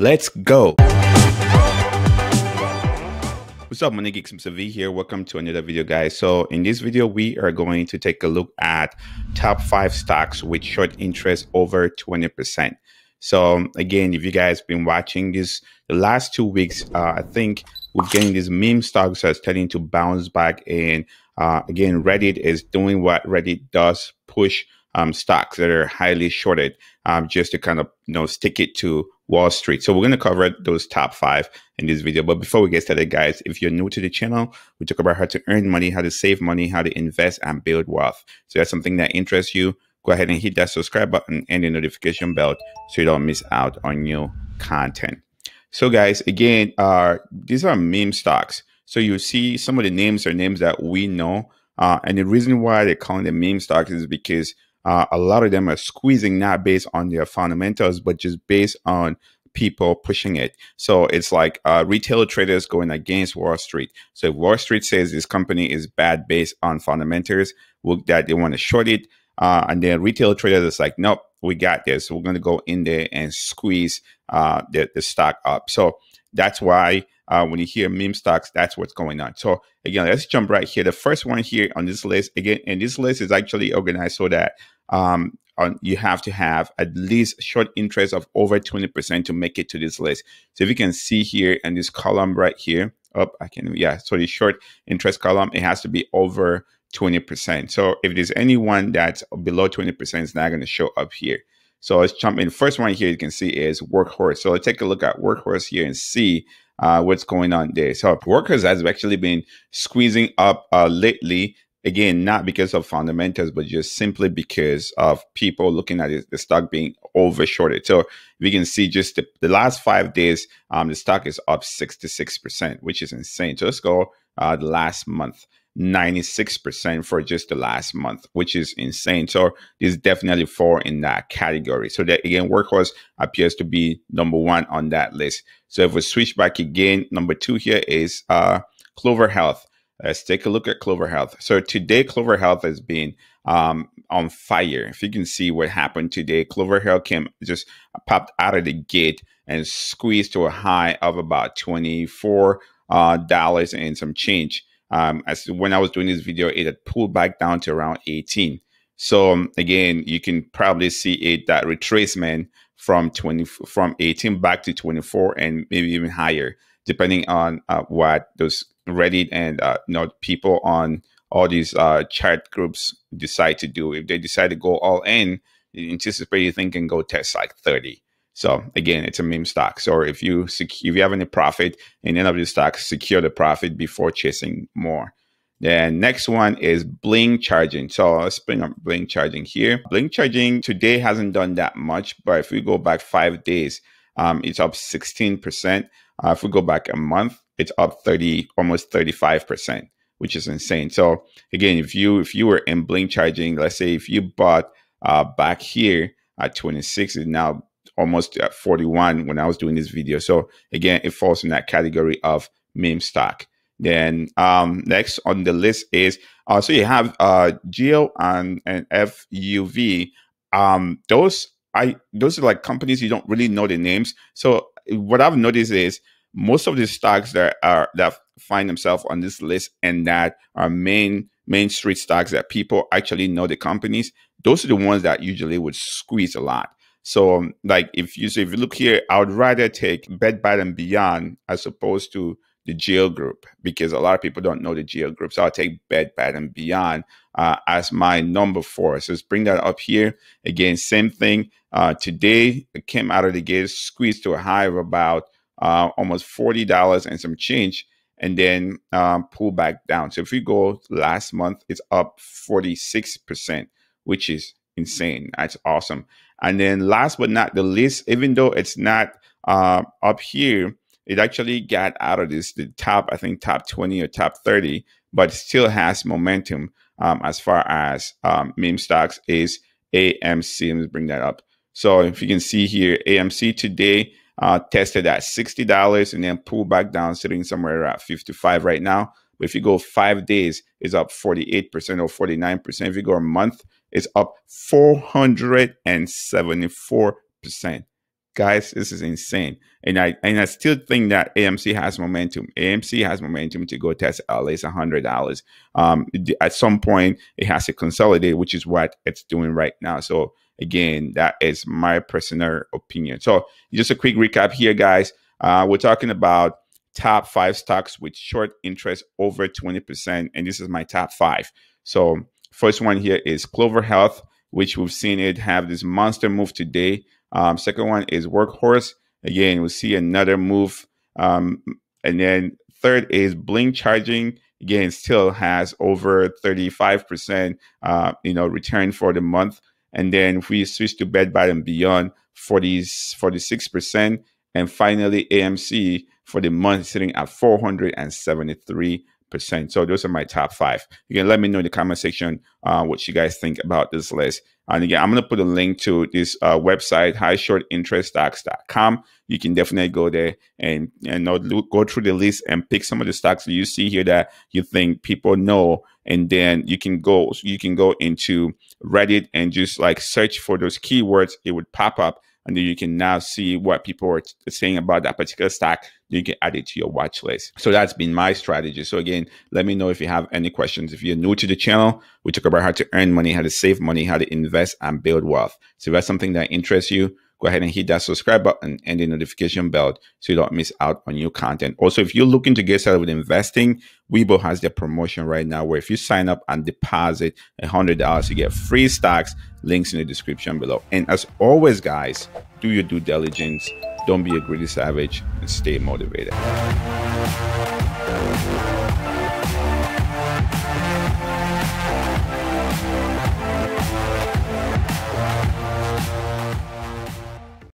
Let's go. What's up, money geeks? Mr. V here. Welcome to another video, guys. So in this video, we are going to take a look at top 5 stocks with short interest over 20%. So again, if you guys been watching this the last 2 weeks, I think we're getting these meme stocks are starting to bounce back. And again, Reddit is doing what Reddit does, push stocks that are highly shorted just to kind of, you know, stick it to Wall Street. So we're going to cover those top 5 in this video. But before we get started, guys, if you're new to the channel, we talk about how to earn money, how to save money, how to invest and build wealth. So that's something that interests you. Go ahead and hit that subscribe button and the notification bell so you don't miss out on new content. So guys, again, these are meme stocks. So you see some of the names are names that we know. And the reason why they call them meme stocks is because a lot of them are squeezing, not based on their fundamentals, but just based on people pushing it. So it's like retail traders going against Wall Street. So if Wall Street says this company is bad based on fundamentals, that they want to short it. And then retail traders is like, nope, we got this. So we're going to go in there and squeeze the stock up. So that's why when you hear meme stocks, that's what's going on. So again, let's jump right here. The first one here on this list, again, and this list is actually organized so that you have to have at least short interest of over 20% to make it to this list. So if you can see here in this column right here, so the short interest column, it has to be over 20%. So if there's anyone that's below 20%, it's not going to show up here. So let's jump in. First one here you can see is Workhorse. So let's take a look at Workhorse here and see what's going on there. So Workhorse has actually been squeezing up lately. Again, not because of fundamentals, but just simply because of people looking at it, the stock being overshorted. So we can see just the last 5 days, the stock is up 66%, which is insane. So let's go the last month. 96% for just the last month, which is insane. So this definitely falls in that category. So that again, Workhorse appears to be number one on that list. So if we switch back again, number 2 here is Clover Health. Let's take a look at Clover Health. So today, Clover Health has been on fire. If you can see what happened today, Clover Health just popped out of the gate and squeezed to a high of about $24 and some change. As when I was doing this video, it had pulled back down to around 18. So again, you can probably see it, that retracement from 18 back to 24 and maybe even higher, depending on what those Reddit and people on all these chat groups decide to do. If they decide to go all in, you anticipate you think can go test like 30. So again, it's a meme stock. So if you have any profit in any of the stocks, secure the profit before chasing more. Then next one is Blink Charging. So let's bring up Blink Charging here. Blink Charging today hasn't done that much, but if we go back 5 days, it's up 16%. If we go back a month, it's up almost 35%, which is insane. So again, if you were in Blink Charging, let's say if you bought back here at 26, it's now almost at 41 when I was doing this video. So again, it falls in that category of meme stock. Then next on the list is so you have Geo and FUV. Those are like companies you don't really know the names. So what I've noticed is most of the stocks that find themselves on this list and that are main street stocks that people actually know the companies, those are the ones that usually would squeeze a lot. So like if you look here, I would rather take Bed Bath and Beyond as opposed to the Geo group, because a lot of people don't know the Geo group. So I'll take Bed Bath and Beyond as my number 4. So let's bring that up here. Again, same thing. Today it came out of the gate, squeezed to a high of about almost $40 and some change, and then pull back down. So if we go last month, it's up 46%, which is insane. That's awesome. And then last but not the least, even though it's not up here, it actually got out of the top, I think top 20 or top 30, but still has momentum as far as meme stocks is AMC. Let's bring that up. So if you can see here, AMC today tested at $60 and then pulled back down, sitting somewhere around 55 right now. But if you go 5 days, it's up 48% or 49%. If you go a month, it's up 474%. Guys, this is insane. And I still think that AMC has momentum. AMC has momentum to go test at least $100. At some point, it has to consolidate, which is what it's doing right now. So again, that is my personal opinion. So just a quick recap here, guys. We're talking about top 5 stocks with short interest over 20%. And this is my top 5. So first one here is Clover Health, which we've seen it have this monster move today. Second one is Workhorse. Again, we'll see another move. And then third is Blink Charging. Again, still has over 35% return for the month. And then if we switch to Bed Bath and Beyond, 46%. And finally, AMC for the month sitting at 473%. So those are my top 5. Again, let me know in the comment section what you guys think about this list. And again, I'm going to put a link to this website, HighShortInterestStocks.com. You can definitely go there and go through the list and pick some of the stocks that you see here that you think people know. And then you can go into Reddit and just like search for those keywords. It would pop up. And then you can now see what people are saying about that particular stock. You can add it to your watch list. So that's been my strategy. So again, let me know if you have any questions. If you're new to the channel, we talk about how to earn money, how to save money, how to invest and build wealth. So if that's something that interests you, go ahead and hit that subscribe button and the notification bell so you don't miss out on new content. Also, if you're looking to get started with investing, Webull has their promotion right now where if you sign up and deposit $100, you get free stocks, links in the description below. And as always, guys, do your due diligence. Don't be a greedy savage and stay motivated.